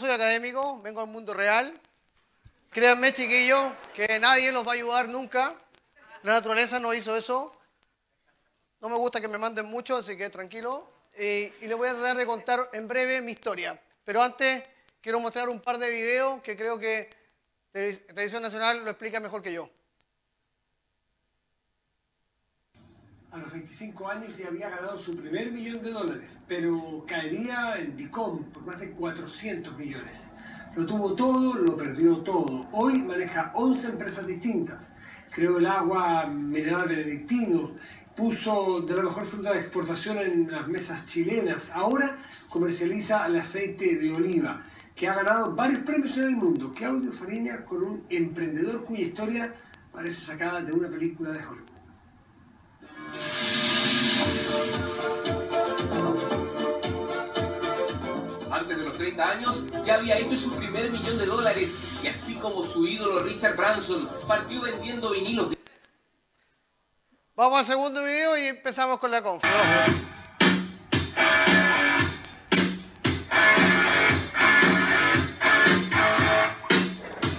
no soy académico, vengo al mundo real. Créanme, chiquillos, que nadie los va a ayudar nunca. La naturaleza no hizo eso. No me gusta que me manden mucho, así que tranquilo. Y les voy a tratar de contar en breve mi historia. Pero antes quiero mostrar un par de videos que creo que Televisión Nacional lo explica mejor que yo. A los 25 años ya había ganado su primer $1.000.000, pero caería en Dicom por más de 400 millones. Lo tuvo todo, lo perdió todo. Hoy maneja 11 empresas distintas. Creó el agua mineral benedictino, puso de la mejor fruta de exportación en las mesas chilenas. Ahora comercializa el aceite de oliva, que ha ganado varios premios en el mundo. Claudio Fariña con un emprendedor cuya historia parece sacada de una película de Hollywood. Antes de los 30 años ya había hecho su primer $1.000.000 y así como su ídolo Richard Branson partió vendiendo vinilos. Vamos al segundo video y empezamos con la conf.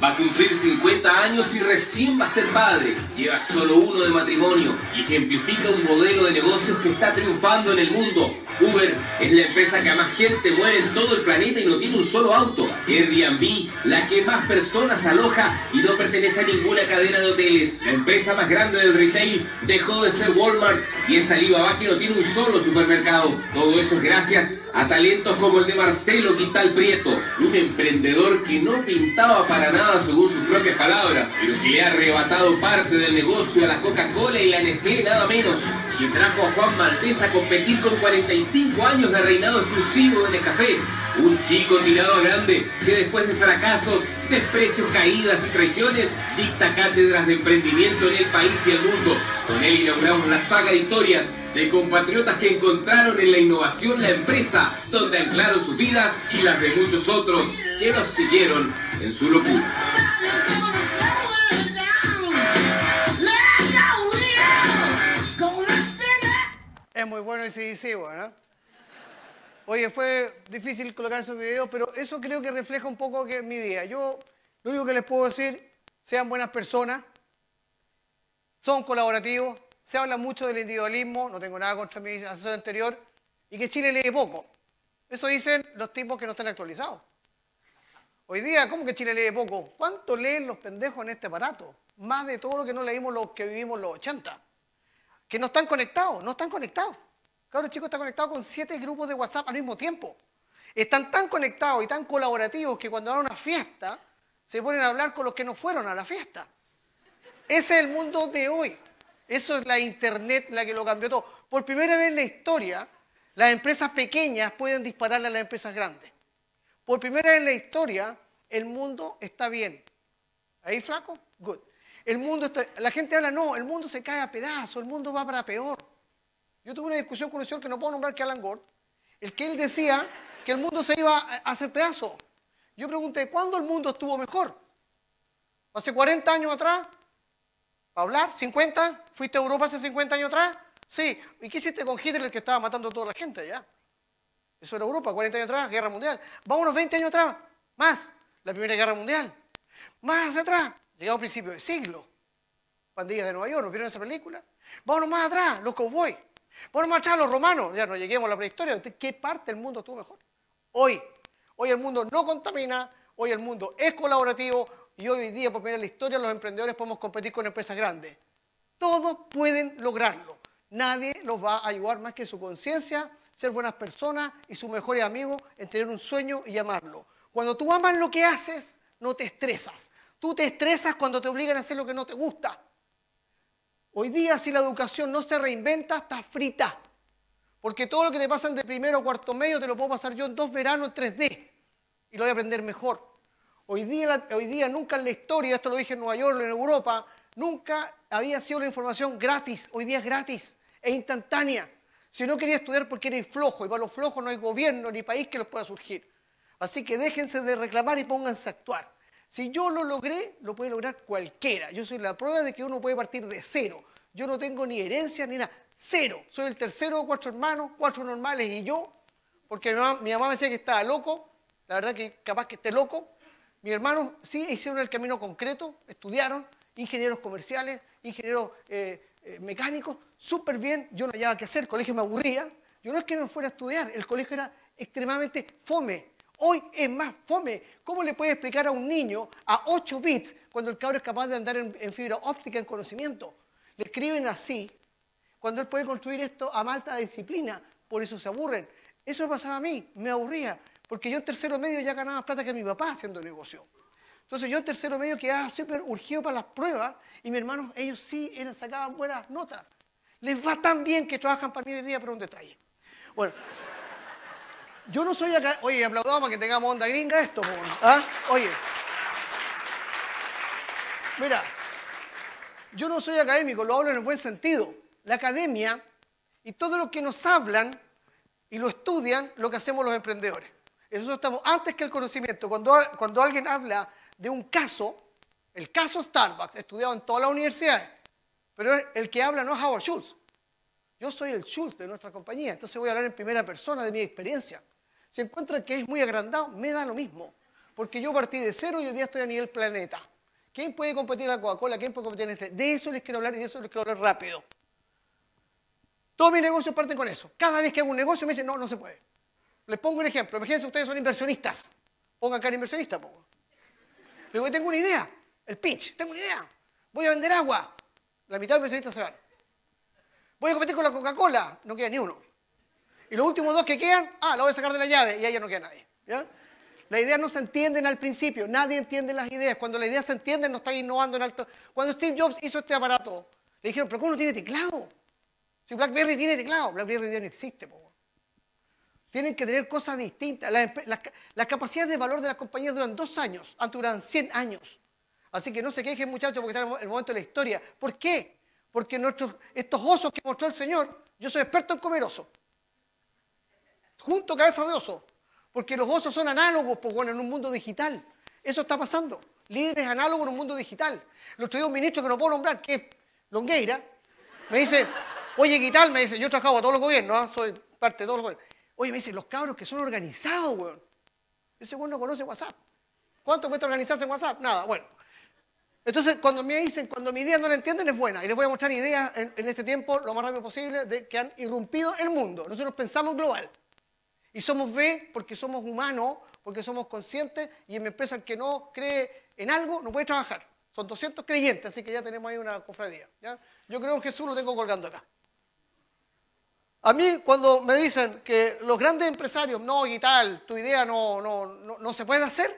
Va a cumplir 50 años y recién va a ser padre. Lleva solo uno de matrimonio y ejemplifica un modelo de negocios que está triunfando en el mundo. Uber es la empresa que a más gente mueve en todo el planeta y no tiene un solo auto. Airbnb, la que más personas aloja y no pertenece a ninguna cadena de hoteles. La empresa más grande del retail dejó de ser Walmart y es Alibaba, que no tiene un solo supermercado. Todo eso es gracias a talentos como el de Marcelo Guital Prieto, un emprendedor que no pintaba para nada según sus propias palabras, pero que le ha arrebatado parte del negocio a la Coca-Cola y la Nestlé nada menos, y trajo a Juan Maltés a competir con 45 años de reinado exclusivo de Nescafé. Un chico tirado a grande que después de fracasos, desprecios, caídas y traiciones, dicta cátedras de emprendimiento en el país y el mundo. Con él inauguramos la saga de historias de compatriotas que encontraron en la innovación la empresa donde anclaron sus vidas y las de muchos otros que los siguieron en su locura. Es muy bueno y decisivo, ¿no? Oye, fue difícil colocar esos videos, pero eso creo que refleja un poco que mi vida. Yo lo único que les puedo decir, sean buenas personas, son colaborativos, se habla mucho del individualismo, no tengo nada contra mi asesor anterior, y que Chile lee poco. Eso dicen los tipos que no están actualizados. Hoy día, ¿cómo que Chile lee poco? ¿Cuánto leen los pendejos en este aparato? Más de todo lo que no leímos los que vivimos los 80. Que no están conectados, no están conectados. Claro, el chico está conectado con 7 grupos de WhatsApp al mismo tiempo. Están tan conectados y tan colaborativos que cuando van a una fiesta se ponen a hablar con los que no fueron a la fiesta. Ese es el mundo de hoy. Eso es la internet la que lo cambió todo. Por primera vez en la historia, las empresas pequeñas pueden dispararle a las empresas grandes. Por primera vez en la historia, el mundo está bien. ¿Ahí, flaco? Good. El mundo está... La gente habla, no, el mundo se cae a pedazos, el mundo va para peor. Yo tuve una discusión con un señor que no puedo nombrar, que Alan Gord, el que él decía que el mundo se iba a hacer pedazo. Yo pregunté, ¿cuándo el mundo estuvo mejor? ¿Hace 40 años atrás? ¿Para hablar? ¿50? ¿Fuiste a Europa hace 50 años atrás? Sí. ¿Y qué hiciste con Hitler, el que estaba matando a toda la gente allá? Eso era Europa, 40 años atrás, guerra mundial. Vámonos 20 años atrás, más, la Primera Guerra Mundial. Más atrás, llegamos a principios de siglo. Pandillas de Nueva York, ¿no vieron esa película? Vámonos más atrás, los cowboys. Bueno, marchar los romanos, ya no lleguemos a la prehistoria. Entonces, ¿qué parte del mundo estuvo mejor? Hoy el mundo no contamina, hoy el mundo es colaborativo y hoy día, por primera vez en la historia, los emprendedores podemos competir con empresas grandes. Todos pueden lograrlo. Nadie los va a ayudar más que su conciencia, ser buenas personas y sus mejores amigos en tener un sueño y amarlo. Cuando tú amas lo que haces, no te estresas. Tú te estresas cuando te obligan a hacer lo que no te gusta. Hoy día, si la educación no se reinventa, está frita. Porque todo lo que te pasan de primero a cuarto medio te lo puedo pasar yo en 2 veranos en 3D. Y lo voy a aprender mejor. Hoy día nunca en la historia, esto lo dije en Nueva York, en Europa, nunca había sido la información gratis. Hoy día es gratis e instantánea. Si no querías estudiar porque eres flojo, y para los flojos no hay gobierno ni país que los pueda surgir. Así que déjense de reclamar y pónganse a actuar. Si yo lo logré, lo puede lograr cualquiera. Yo soy la prueba de que uno puede partir de cero. Yo no tengo ni herencia ni nada. Cero. Soy el tercero de 4 hermanos, 4 normales y yo. Porque mi mamá me decía que estaba loco. La verdad que capaz que esté loco. Mis hermanos sí hicieron el camino concreto, estudiaron, ingenieros comerciales, ingenieros mecánicos, súper bien. Yo no hallaba qué hacer, el colegio me aburría. Yo no es que no fuera a estudiar, el colegio era extremadamente fome. Hoy es más fome. ¿Cómo le puedes explicar a un niño a 8 bits cuando el cabro es capaz de andar en fibra óptica, en conocimiento? Le escriben así, cuando él puede construir esto a alta disciplina, por eso se aburren. Eso me pasaba a mí, me aburría, porque yo en tercero medio ya ganaba más plata que mi papá haciendo negocio. Entonces yo en tercero medio quedaba súper urgido para las pruebas y mis hermanos, ellos sí sacaban buenas notas. Les va tan bien que trabajan para mí hoy día, pero un detalle. Bueno. Yo no soy acá... Oye, aplaudamos para que tengamos onda gringa esto. ¿Ah? Oye. Mira, yo no soy académico, lo hablo en el buen sentido. La academia y todo lo que nos hablan y lo estudian, lo que hacemos los emprendedores. Nosotros estamos antes que el conocimiento. Cuando alguien habla de un caso, el caso Starbucks, estudiado en todas las universidades, pero el que habla no es Howard Schultz. Yo soy el Schultz de nuestra compañía, entonces voy a hablar en primera persona de mi experiencia. Si encuentran que es muy agrandado, me da lo mismo. Porque yo partí de cero y hoy día estoy a nivel planeta. ¿Quién puede competir en la Coca-Cola? ¿Quién puede competir en Nestlé? De eso les quiero hablar y de eso les quiero hablar rápido. Todos mis negocios parten con eso. Cada vez que hago un negocio me dicen, no, no se puede. Les pongo un ejemplo. Imagínense, ustedes son inversionistas. Pongan cara inversionista, pongo. Le digo, tengo una idea. El pitch, tengo una idea. Voy a vender agua. La mitad de los inversionistas se van. Voy a competir con la Coca-Cola. No queda ni uno. Y los últimos dos que quedan, la voy a sacar de la llave y ahí ya no queda nadie. ¿Ya? Las ideas no se entienden al principio, nadie entiende las ideas. Cuando las ideas se entienden, no están innovando en alto. Cuando Steve Jobs hizo este aparato, le dijeron, pero ¿cómo no tiene teclado? Si BlackBerry tiene teclado, BlackBerry ya no existe. Po. Tienen que tener cosas distintas. Las capacidades de valor de las compañías duran 2 años, antes duraban 100 años. Así que no se quejen, muchachos, porque están en el momento de la historia. ¿Por qué? Porque estos osos que mostró el señor, yo soy experto en comer osos. Junto cabeza de oso, porque los osos son análogos, pues bueno, en un mundo digital. Eso está pasando, líderes análogos en un mundo digital. El otro día un ministro que no puedo nombrar, que es Longueira, me dice, oye, Guital, me dice, yo trabajo a todos los gobiernos, ¿eh? Soy parte de todos los gobiernos. Oye, me dice, los cabros que son organizados, weón. Ese weón no conoce WhatsApp. ¿Cuánto cuesta organizarse en WhatsApp? Nada, bueno. Entonces, cuando me dicen, cuando mi idea no la entienden, es buena. Y les voy a mostrar ideas en este tiempo, lo más rápido posible, que han irrumpido el mundo. Nosotros pensamos global. Y somos B porque somos humanos, porque somos conscientes y en mi empresa el que no cree en algo no puede trabajar. Son 200 creyentes, así que ya tenemos ahí una cofradía. ¿Ya? Yo creo en Jesús, lo tengo colgando acá. A mí cuando me dicen que los grandes empresarios, no, y tal, tu idea no se puede hacer,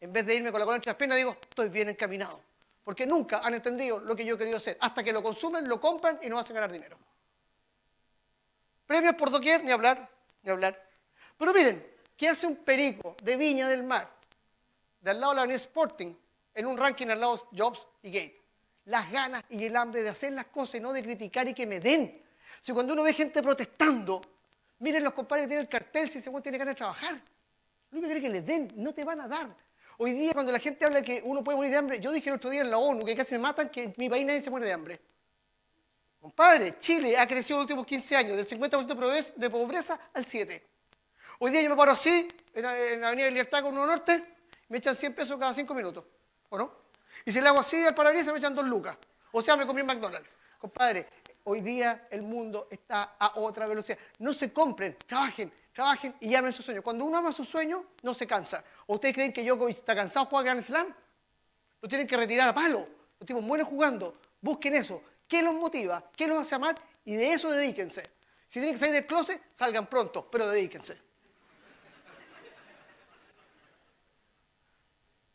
en vez de irme con la cola entre las piernas digo, estoy bien encaminado. Porque nunca han entendido lo que yo he querido hacer. Hasta que lo consumen, lo compran y nos hacen ganar dinero. Premios por doquier, ni hablar, ni hablar. Pero miren, ¿qué hace un perico de Viña del Mar, de al lado de la Avenida Sporting, en un ranking al lado de Jobs y Gates? Las ganas y el hambre de hacer las cosas y no de criticar y que me den. Si cuando uno ve gente protestando, miren los compadres que tienen el cartel, si según tiene ganas de trabajar. Lo único que cree que les den, no te van a dar. Hoy día cuando la gente habla de que uno puede morir de hambre, yo dije el otro día en la ONU que casi me matan que en mi país nadie se muere de hambre. Compadre, Chile ha crecido en los últimos 15 años, del 50% de pobreza al 7%. Hoy día yo me paro así, en la Avenida Libertad con Uno Norte, me echan 100 pesos cada 5 minutos, ¿o no? Y si le hago así al parabrisas me echan 2 lucas. O sea, me comí en McDonald's. Compadre, hoy día el mundo está a otra velocidad. No se compren, trabajen, trabajen y amen sus sueños. Cuando uno ama sus sueños, no se cansa. ¿O ustedes creen que Djokovic está cansado de jugar Grand Slam? Lo tienen que retirar a palo. Los tipos mueren jugando. Busquen eso. ¿Qué los motiva? ¿Qué los hace amar? Y de eso dedíquense. Si tienen que salir del closet, salgan pronto, pero dedíquense.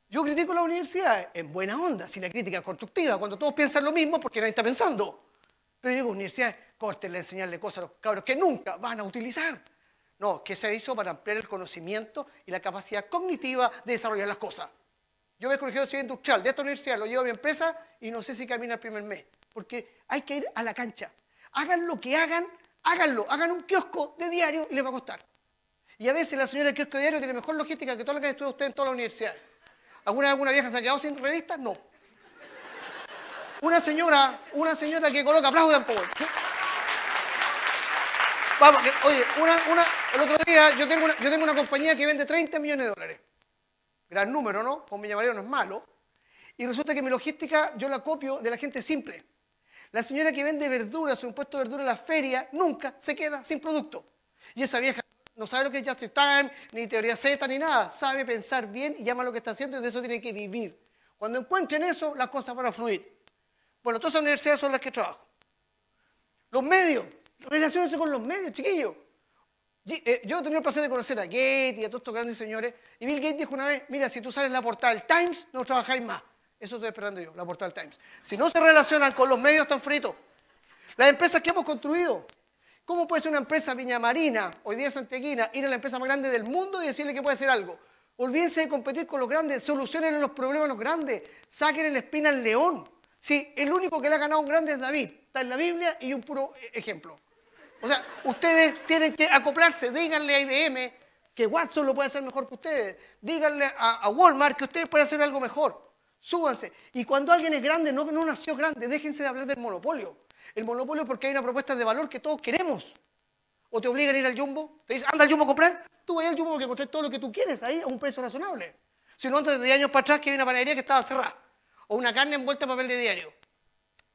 Yo critico la universidad en buena onda, si la crítica es constructiva, cuando todos piensan lo mismo porque nadie está pensando. Pero yo digo, universidad, córtenle, enseñarle cosas a los cabros que nunca van a utilizar. No, que se hizo para ampliar el conocimiento y la capacidad cognitiva de desarrollar las cosas. Yo me he corregido de civil industrial de esta universidad, lo llevo a mi empresa y no sé si camina el primer mes. Porque hay que ir a la cancha. Hagan lo que hagan, háganlo. Hagan un kiosco de diario y les va a costar. Y a veces la señora del kiosco de diario tiene mejor logística que todas las que estudian ustedes en toda la universidad. ¿Alguna vieja se ha quedado sin revistas? No. Una señora que coloca aplaudan, por favor. Vamos, oye, una El otro día, yo tengo una compañía que vende 30 millones de dólares. Gran número, ¿no? Con mi llamareo no es malo. Y resulta que mi logística yo la copio de la gente simple. La señora que vende verduras, un puesto de verduras en la feria, nunca se queda sin producto. Y esa vieja no sabe lo que es just in time, ni teoría Z, ni nada. Sabe pensar bien y llama lo que está haciendo y de eso tiene que vivir. Cuando encuentren eso, las cosas van a fluir. Bueno, todas las universidades son las que trabajo. Los medios. Relaciónense con los medios, chiquillos. Yo he tenido el placer de conocer a Gates y a todos estos grandes señores. Y Bill Gates dijo una vez, mira, si tú sales la portada del Times, no trabajáis más. Eso estoy esperando yo, la portada del Times. Si no se relacionan con los medios, están fritos. Las empresas que hemos construido. ¿Cómo puede ser una empresa viñamarina, hoy día santiaguina, ir a la empresa más grande del mundo y decirle que puede hacer algo? Olvídense de competir con los grandes, solucionen los problemas a los grandes, saquen la espina al león. Sí, el único que le ha ganado un grande es David. Está en la Biblia y un puro ejemplo. O sea, ustedes tienen que acoplarse. Díganle a IBM que Watson lo puede hacer mejor que ustedes. Díganle a Walmart que ustedes pueden hacer algo mejor. Súbanse. Y cuando alguien es grande, no nació grande, déjense de hablar del monopolio. El monopolio porque hay una propuesta de valor que todos queremos. O te obligan a ir al Jumbo, te dicen, anda al Jumbo a comprar. Tú vas al Jumbo porque encontrás todo lo que tú quieres ahí a un precio razonable. Si no, antes de 10 años para atrás que hay una panadería que estaba cerrada. O una carne envuelta en papel de diario.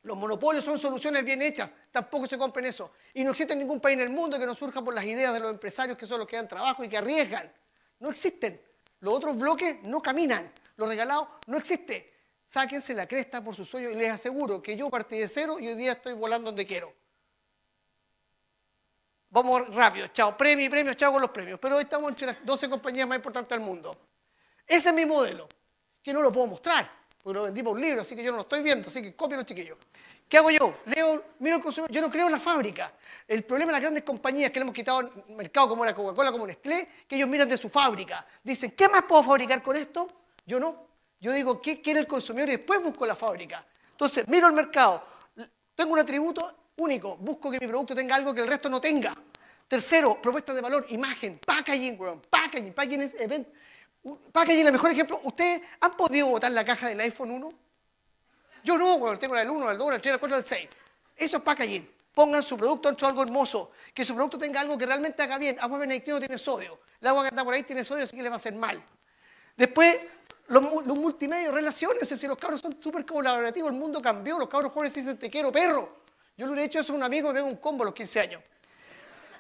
Los monopolios son soluciones bien hechas, tampoco se compren eso. Y no existe ningún país en el mundo que no surja por las ideas de los empresarios que son los que dan trabajo y que arriesgan. No existen. Los otros bloques no caminan. Lo regalado no existe. Sáquense la cresta por sus sueños y les aseguro que yo partí de cero y hoy día estoy volando donde quiero. Vamos rápido. Chao, premios, chao con los premios. Pero hoy estamos entre las 12 compañías más importantes del mundo. Ese es mi modelo, que no lo puedo mostrar. Porque lo vendí por un libro, así que yo no lo estoy viendo, así que copien los chiquillos. ¿Qué hago yo? Leo, miro el consumidor, yo no creo en la fábrica. El problema de las grandes compañías que le hemos quitado al mercado como la Coca-Cola, como Nestlé, que ellos miran de su fábrica. Dicen, ¿qué más puedo fabricar con esto? Yo no. Yo digo, ¿qué quiere el consumidor? Y después busco la fábrica. Entonces, miro el mercado. Tengo un atributo único. Busco que mi producto tenga algo que el resto no tenga. Tercero, propuesta de valor, imagen, packaging, packaging, packaging es event. Packaging, el mejor ejemplo, ¿ustedes han podido botar la caja del iPhone 1? Yo no, bueno, tengo la del 1, la del 2, la del 3, la del 4, la del 6. Eso es packaging. Pongan su producto dentro de algo hermoso, que su producto tenga algo que realmente haga bien. Agua benedictina tiene sodio, el agua que anda por ahí tiene sodio, así que le va a hacer mal. Después, los multimedios, relaciones, si los cabros son súper colaborativos, el mundo cambió, los cabros jóvenes dicen te quiero, perro. Yo le he hecho eso a un amigo que me pega un combo a los 15 años.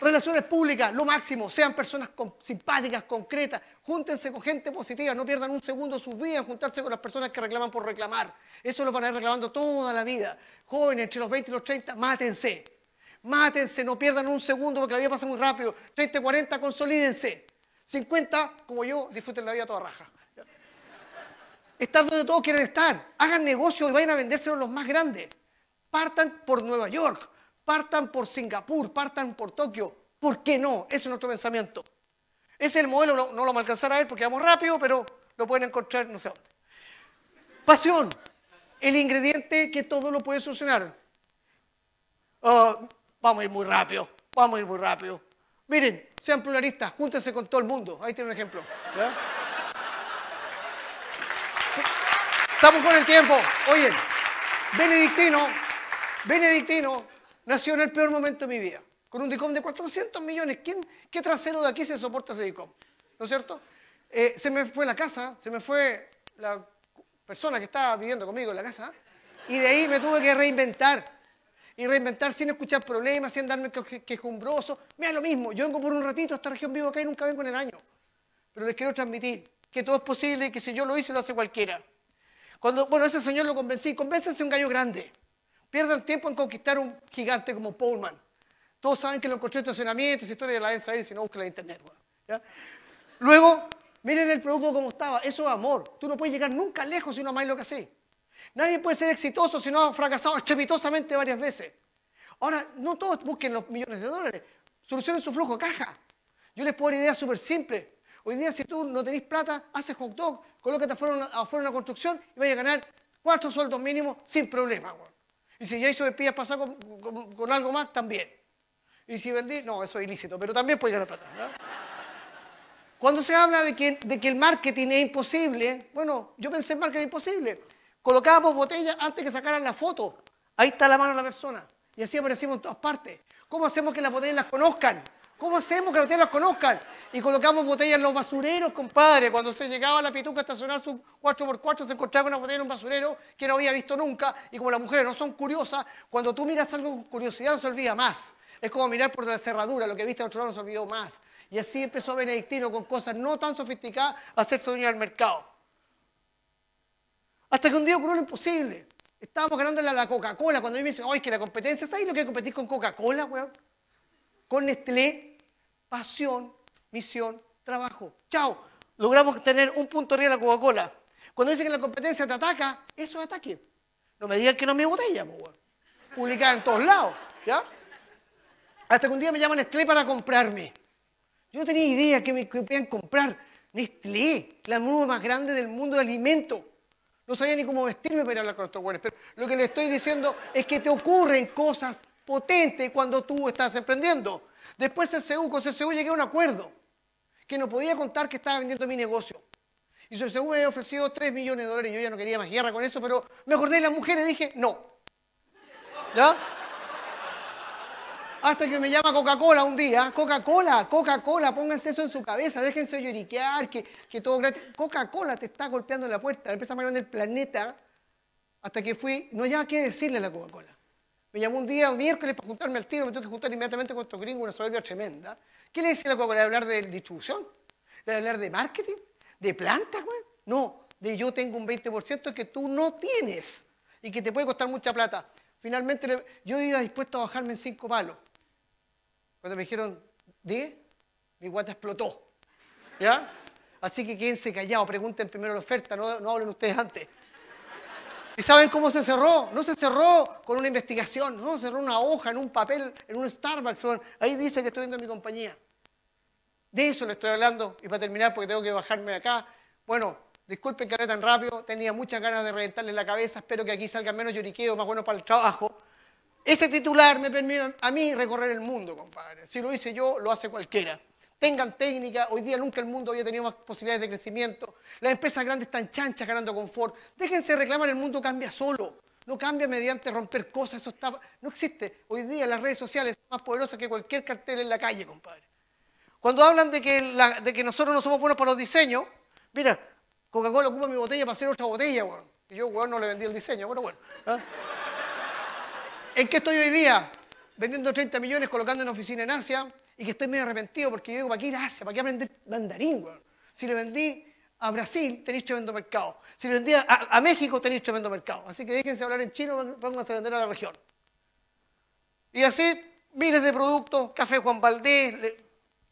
Relaciones públicas, lo máximo, sean personas simpáticas, concretas, júntense con gente positiva, no pierdan un segundo de sus vidas en juntarse con las personas que reclaman por reclamar. Eso lo van a ir reclamando toda la vida. Jóvenes, entre los 20 y los 30, mátense. Mátense, no pierdan un segundo porque la vida pasa muy rápido. 30, 40, consolídense. 50, como yo, disfruten la vida toda raja. Estar donde todos quieren estar. Hagan negocio y vayan a vendérselo a los más grandes. Partan por Nueva York. Partan por Singapur, partan por Tokio. ¿Por qué no? Ese es nuestro pensamiento. Ese es el modelo, no lo vamos a alcanzar a ver porque vamos rápido, pero lo pueden encontrar no sé dónde. Pasión, el ingrediente que todo lo puede solucionar. Vamos a ir muy rápido, vamos a ir muy rápido. Miren, sean pluralistas, júntense con todo el mundo. Ahí tienen un ejemplo. ¿Ya? Estamos con el tiempo. Oye, Benedictino. Nació en el peor momento de mi vida, con un DICOM de 400 millones. ¿Qué trasero de aquí se soporta ese DICOM? ¿No es cierto? Se me fue la casa, se me fue la persona que estaba viviendo conmigo en la casa, y de ahí me tuve que reinventar. Y reinventar sin escuchar problemas, sin darme quejumbroso. Mira lo mismo, yo vengo por un ratito a esta región, vivo acá y nunca vengo en el año. Pero les quiero transmitir que todo es posible y que si yo lo hice, lo hace cualquiera. Bueno, ese señor lo convencí, convénzanse un gallo grande. Pierdan tiempo en conquistar un gigante como Pullman. Todos saben que lo encontré en estacionamientos, historia de la ENSA, si no buscan la internet. ¿Ya? Luego, miren el producto como estaba. Eso es amor. Tú no puedes llegar nunca lejos si no amáis lo que hacéis. Nadie puede ser exitoso si no ha fracasado estrepitosamente varias veces. Ahora, no todos busquen los millones de dólares. Solucionen su flujo de caja. Yo les puedo dar ideas súper simples. Hoy día, si tú no tenés plata, haces hot dog, colócate afuera una construcción y vas a ganar 4 sueldos mínimos sin problema. Y si ya hizo espías pasar con algo más, también. Y si vendí, no, eso es ilícito, pero también puede ganar plata, ¿verdad? Cuando se habla de que el marketing es imposible, bueno, yo pensé en marketing imposible. Colocábamos botellas antes que sacaran la foto. Ahí está la mano de la persona. Y así aparecimos en todas partes. ¿Cómo hacemos que las botellas las conozcan? ¿Cómo hacemos que ustedes las conozcan? Y colocamos botellas en los basureros, compadre. Cuando se llegaba a la pituca a estacionar su 4x4, se encontraba una botella en un basurero que no había visto nunca. Y como las mujeres no son curiosas, cuando tú miras algo con curiosidad no se olvida más. Es como mirar por la cerradura, lo que viste al otro lado no se olvidó más. Y así empezó Benedictino con cosas no tan sofisticadas a hacerse dueño del mercado. Hasta que un día ocurrió lo imposible. Estábamos ganándole a la Coca-Cola. Cuando a mí me dicen, ¡ay, que la competencia! ¿Sabes lo que es competir con Coca-Cola, weón? Con Nestlé, pasión, misión, trabajo. ¡Chao! Logramos tener un punto arriba de la Coca-Cola. Cuando dicen que la competencia te ataca, eso es ataque. No me digan que no es mi botella, weón. Publicada en todos lados, ¿ya? Hasta que un día me llaman Nestlé para comprarme. Yo no tenía idea que me podían comprar. Nestlé, la nube más grande del mundo de alimentos. No sabía ni cómo vestirme para hablar con estos güeyes. Pero lo que le estoy diciendo es que te ocurren cosas potentes cuando tú estás emprendiendo. Después con SCU llegué a un acuerdo que no podía contar que estaba vendiendo mi negocio. Y SCU me había ofrecido $3 millones. Yo ya no quería más guerra con eso, pero me acordé de las mujeres y dije, no. ¿Ya? Hasta que me llama Coca-Cola un día. Coca-Cola, Coca-Cola, pónganse eso en su cabeza, déjense lloriquear, que todo gratis. Coca-Cola te está golpeando en la puerta, la empresa más grande del planeta. Hasta que fui, no había qué decirle a la Coca-Cola. Me llamó un día, un miércoles, para juntarme al tiro, me tuve que juntar inmediatamente con estos gringos, una soberbia tremenda. ¿Qué le decía a la Coca-Cola? ¿Le hablar de distribución? ¿Le hablar de marketing? ¿De plantas, güey? No, de yo tengo un 20% que tú no tienes y que te puede costar mucha plata. Finalmente, yo iba dispuesto a bajarme en 5 palos. Cuando me dijeron 10, mi guata explotó. ¿Ya? Así que quédense callados, pregunten primero la oferta, no hablen ustedes antes. ¿Y saben cómo se cerró? No se cerró con una investigación, no, se cerró una hoja, en un papel, en un Starbucks. Ahí dice que estoy viendo mi compañía. De eso le estoy hablando. Y para terminar, porque tengo que bajarme de acá, bueno, disculpen que hablé tan rápido, tenía muchas ganas de reventarle la cabeza, espero que aquí salgan menos lloriqueos, más bueno para el trabajo. Ese titular me permite a mí recorrer el mundo, compadre. Si lo hice yo, lo hace cualquiera. Tengan técnica, hoy día nunca el mundo había tenido más posibilidades de crecimiento. Las empresas grandes están chanchas ganando confort. Déjense reclamar, el mundo cambia solo. No cambia mediante romper cosas, eso está... No existe. Hoy día las redes sociales son más poderosas que cualquier cartel en la calle, compadre. Cuando hablan de que nosotros no somos buenos para los diseños, mira, Coca-Cola ocupa mi botella para hacer otra botella, weón. Y yo, weón, no le vendí el diseño, bueno. ¿Ah? ¿En qué estoy hoy día? Vendiendo 30 millones, colocando una oficina en Asia, y que estoy medio arrepentido porque yo digo, ¿para qué ir a Asia? ¿Para qué aprender mandarín, weón? Si le vendí a Brasil, tenéis tremendo mercado. Si le vendí a México, tenéis tremendo mercado. Así que déjense hablar en chino, pónganse a vender a la región. Y así, miles de productos, café Juan Maltés,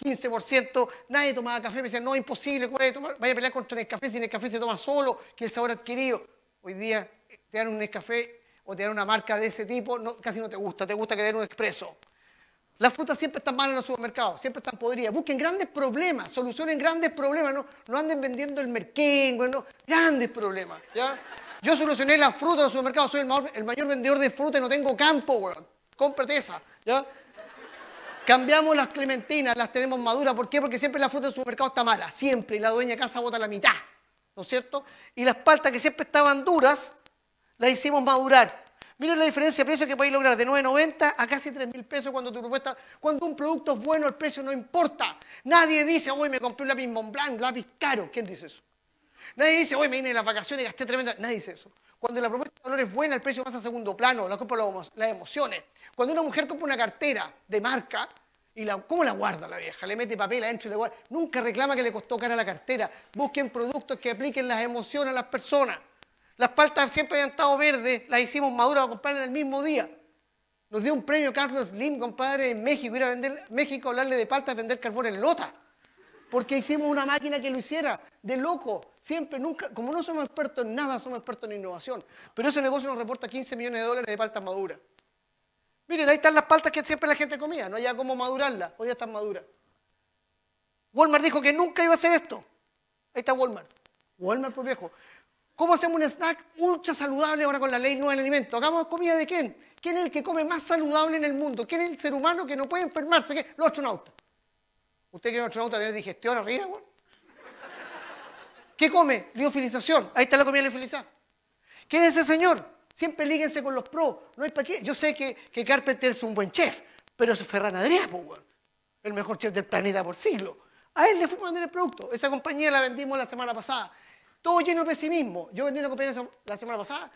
15%, nadie tomaba café, me decían, no, imposible, ¿cómo vaya a pelear contra Nescafé si Nescafé se toma solo, que el sabor adquirido? Hoy día te dan un Nescafé o te dan una marca de ese tipo, no, casi no te gusta, te gusta que te den un expreso. Las frutas siempre están malas en los supermercados, siempre están podridas. Busquen grandes problemas, solucionen grandes problemas, no anden vendiendo el merquén, bueno, grandes problemas, ¿ya? Yo solucioné las frutas en los supermercados, soy el mayor vendedor de fruta y no tengo campo, weón. Cómprate esa, ¿ya? Cambiamos las clementinas, las tenemos maduras. ¿Por qué? Porque siempre la fruta del supermercado está mala. Siempre. Y la dueña de casa bota la mitad. ¿No es cierto? Y las paltas que siempre estaban duras, las hicimos madurar. Miren la diferencia de precio que podéis lograr de 9.90 a casi 3.000 pesos cuando tu propuesta... Cuando un producto es bueno, el precio no importa. Nadie dice, hoy me compré un lápiz Montblanc, lápiz caro. ¿Quién dice eso? Nadie dice, hoy me vine de las vacaciones y gasté tremenda... Nadie dice eso. Cuando la propuesta de valor es buena, el precio pasa a segundo plano, la compra las emociones. Cuando una mujer compra una cartera de marca, y ¿cómo la guarda la vieja? Le mete papel adentro y la guarda. Nunca reclama que le costó cara la cartera. Busquen productos que apliquen las emociones a las personas. Las paltas siempre habían estado verdes, las hicimos maduras para comprarlas el mismo día. Nos dio un premio Carlos Slim, compadre, en México. Ir a vender México, hablarle de paltas, vender carbón en lota. Porque hicimos una máquina que lo hiciera, de loco, siempre, nunca, como no somos expertos en nada, somos expertos en innovación. Pero ese negocio nos reporta $15 millones de paltas maduras. Miren, ahí están las paltas que siempre la gente comía, no había cómo madurarlas, hoy ya están maduras. Walmart dijo que nunca iba a hacer esto. Ahí está Walmart. Walmart, pues viejo. ¿Cómo hacemos un snack ultra saludable ahora con la ley nueva del alimento? ¿Hagamos comida de quién? ¿Quién es el que come más saludable en el mundo? ¿Quién es el ser humano que no puede enfermarse? ¿Qué? Los astronautas. ¿Usted quiere un astronauta tener digestión arriba, güey? ¿Qué come? Liofilización. Ahí está la comida liofilizada. ¿Quién es ese señor? Siempre líguense con los pros. No hay para qué. Yo sé que Carpenter es un buen chef, pero es Ferran Adrià, güey. el mejor chef del planeta por siglo. A él le fuimos a vender el producto. Esa compañía la vendimos la semana pasada. Todo lleno de pesimismo. Yo vendí una compañía la semana pasada.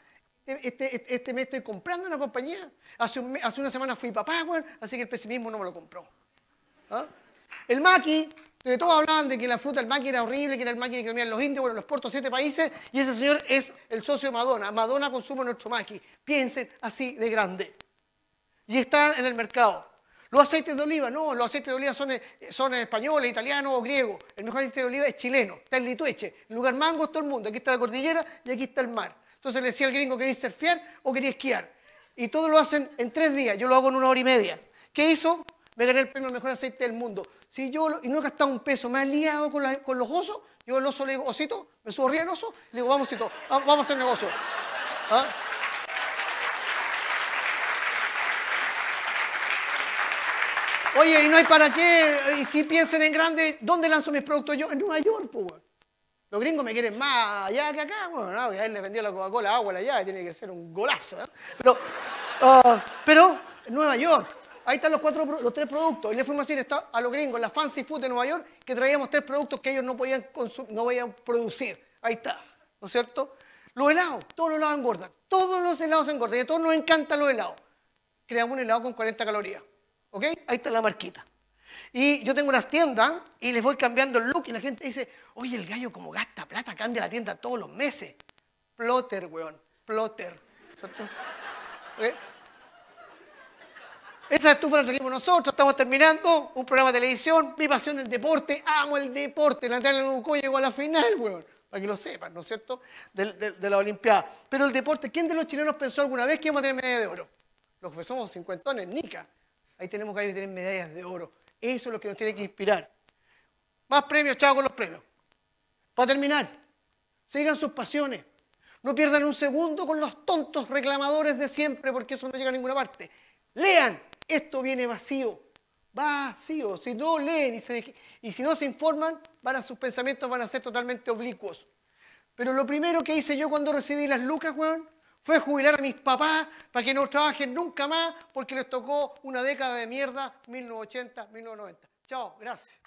Este mes estoy comprando una compañía. Hace una semana fui papá, bueno, así que el pesimismo no me lo compró. ¿Ah? El maqui, de todos hablaban de que la fruta del maqui era horrible, que era el maqui que comían los indios, bueno, lo exportó a 7 países y ese señor es el socio de Madonna. Madonna consume nuestro maqui. Piensen así de grande. Y están en el mercado. Los aceites de oliva, no, los aceites de oliva son españoles, italianos o griegos. El mejor aceite de oliva es chileno, está en Litueche. El lugar mango es todo el mundo. Aquí está la cordillera y aquí está el mar. Entonces le decía al gringo, ¿queréis surfear o queréis esquiar? Y todos lo hacen en 3 días, yo lo hago en 1 hora y media. ¿Qué hizo? Me gané el premio al mejor aceite del mundo. Si yo no he gastado un peso, me he liado con los osos, yo al oso le digo, osito, me subo arriba al oso, le digo, vamos osito, vamos a hacer negocio. ¿Ah? Oye, y no hay para qué, y si piensen en grande, ¿dónde lanzo mis productos yo? En Nueva York, pues. Los gringos me quieren más allá que acá. Bueno, no, a él le vendió la Coca-Cola agua allá, tiene que ser un golazo. ¿Eh? Pero en Nueva York, ahí están los 3 productos. Y le fuimos a decir a los gringos, la Fancy Food de Nueva York, que traíamos 3 productos que ellos no podían producir. Ahí está, ¿no es cierto? Los helados, todos los helados engordan. Todos los helados engordan y a todos nos encantan los helados. Creamos un helado con 40 calorías. ¿Ok? Ahí está la marquita. Y yo tengo unas tiendas y les voy cambiando el look y la gente dice, oye, el gallo como gasta plata, cambia la tienda todos los meses. Plotter, weón, plotter. ¿Cierto? ¿Okay? Esa estufa la trajimos nosotros, estamos terminando un programa de televisión, mi pasión es el deporte, amo el deporte. La tele de Ucoy llegó a la final, weón, para que lo sepan, ¿no es cierto?, de la Olimpiada. Pero el deporte, ¿quién de los chilenos pensó alguna vez que íbamos a tener medalla de oro? Los que somos cincuentones, nica. Ahí tenemos que tener medallas de oro. Eso es lo que nos tiene que inspirar. Más premios, chao con los premios. Para terminar, sigan sus pasiones. No pierdan un segundo con los tontos reclamadores de siempre, porque eso no llega a ninguna parte. Lean, esto viene vacío. Vacío. Si no leen y si no se informan, sus pensamientos van a ser totalmente oblicuos. Pero lo primero que hice yo cuando recibí las lucas, weón, fue jubilar a mis papás para que no trabajen nunca más porque les tocó una década de mierda, 1980, 1990. Chao, gracias.